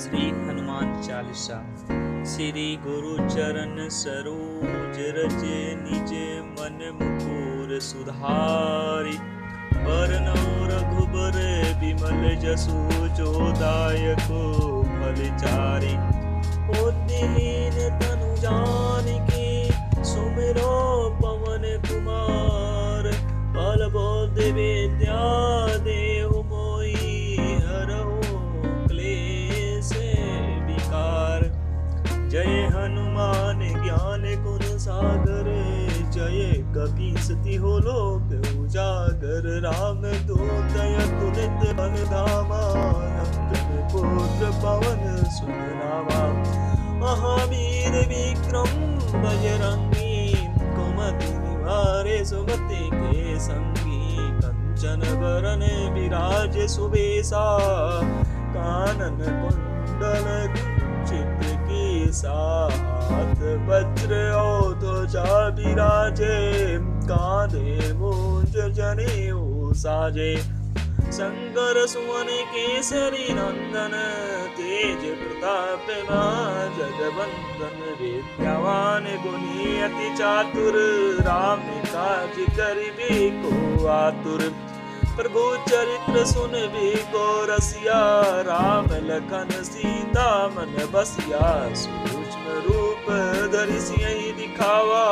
श्री हनुमान चालीसा। श्री गुरु चरण सरोज रज निज मन मुकुर सुधारि, बरनौ रघुबर बिमल जसु जो दायको फलचारि। बुद्धिहीन तनु जानिके सुमिरो पवन कुमार, बल बुद्धि विद्या देहु मोहि जय। हनुमान ज्ञान गुण सागर, जय कपीसति हो लोक उजागर। राम दूत अतुलित बल धामा, नंदन पुत्र पवन सुत नामा। महावीर विक्रम बजरंगी, कुमति निवारे सुमति के संगी। कंचन बरन विराज सुबेसा, कानन कुंडल साथ। वज्र और ध्वजा विराजे, कांधे मूंज जनेऊ साजे। शंकर सुवन केसरी नंदन, तेज प्रताप जगवंदन। विद्यावान गुणी अति चातुर, राम काज करिबे को आतुर। प्रभु चरित्र सुन भी को रसिया, राम लखन सीता मन बसिया। सूक्ष्म रूप धरि सियहि दिखावा,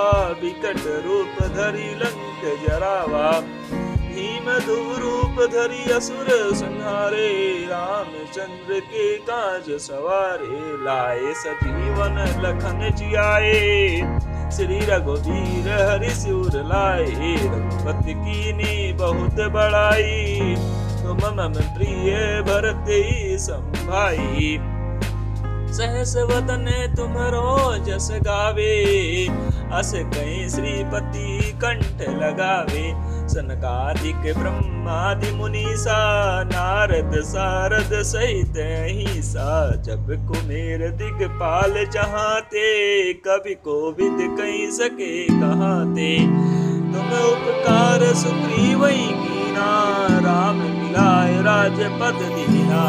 विकट रूप धरि लंक जरावा। भीम रूप धरि असुर संहारे, रामचंद्र के काज सवारे। लाए सजीवन लखन जियाए, श्री रघुवीर हरि सिउर लाए। रघुपति कीन्ही बहुत बड़ाई, तुम मम प्रिय भरत संभाई। सहस वदन तुम्हरो जस गावे, अस कहीं श्रीपति कंठ लगावे। सनकादिक ब्रह्मादि मुनीसा, नारद सारद सहित अहिसा। जब कुमेर दिगपाल जहाते, कवि कोविद कहीं सके कहाते। तुम उपकार सुग्रीवई कीना, राम मिलाय राजपद दीना।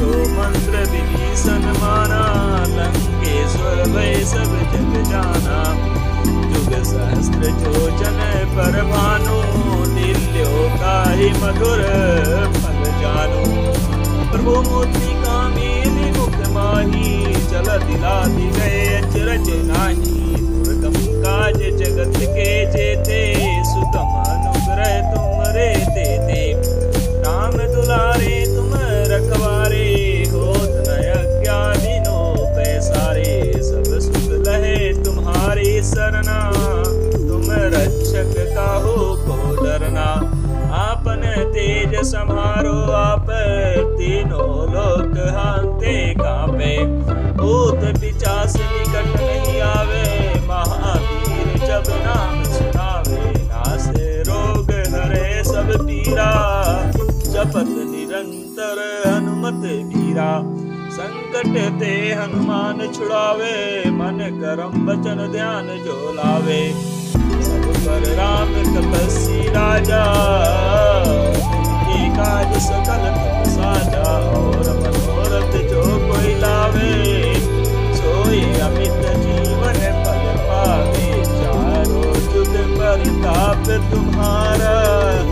रो मंत्र विभीषण माना, लंकेश्वर भय सब जग जाना। जुग सहस्त्र योजन पर भानु, काहि मधुर फल जानो। प्रभु मूर्तिका मेल मुख माही, जल दिला दिगय अचरज नाही। दुर्गम काज जगत के जेते, सुगम अनुग्रह तुम्हरे देते। राम दुलारे तुम रखवारे, होत न अज्ञानिनो पैसारे। सब सुख लहे तुम्हारी सरना, तुम रक्षक काहू को डरना। आपन तेज समारो आप, तीनों लोक हांते कांपे। भूत पिशाच निकट नहीं आवे, महावीर जब नाम सुनावे। नासे रोग हरे सब पीरा, जपत निरंतर हनुमत वीरा। संकट ते हनुमान छुड़ावे, मन करम वचन ध्यान जो लावे। सब पर राम तपस्वी राजा, उनके काज सकल तुम साजा। और मनोरथ जो कोई लावे, सोई अमित जीवन फल पावे। चारों जुग परिताप तुम्हारा,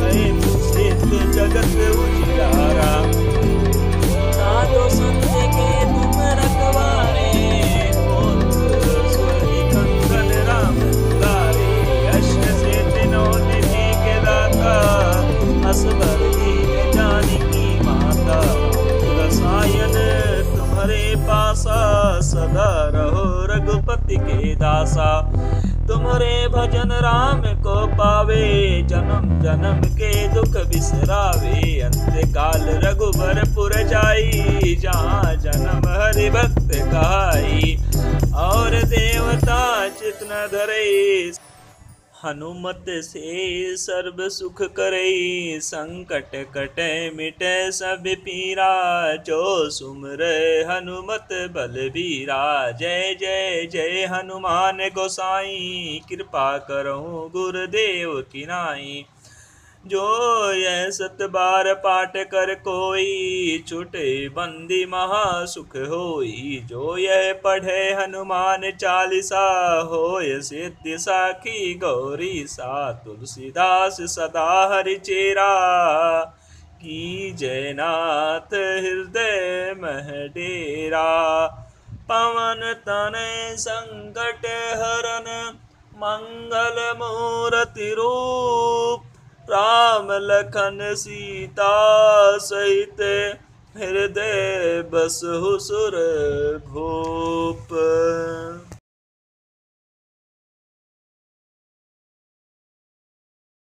है सिद्ध जगत उजियारा। साधु संत के तुम रखवारे, सदा रहो रघुपति के दासा। तुम्हारे भजन राम को पावे, जन्म जन्म के दुख बिसरावे। अंत काल रघुबर पुर जाई, जहाँ जन्म हरि भक्त कहाई। और देवता चित न धरई, हनुमत से सर्व सुख करई। संकट कटे मिटे सब पीरा, जो सुमरे हनुमत बलबीरा। जय जय जय हनुमान गोसाई, कृपा करहु गुरुदेव की नाई। जो यह सत बार पाठ कर कोई छूटे बंदी महा सुख होई। जो यह पढ़े हनुमान चालीसा होय सिद्धि साखी गौरी सा। तुलसीदास सदा हरि चेरा की जयनाथ हृदय मह डेरा। पवन तनय संकट हरन मंगल मूर्ति रूप। राम लखन सीता सहित हृदय बसहु सुर भूप।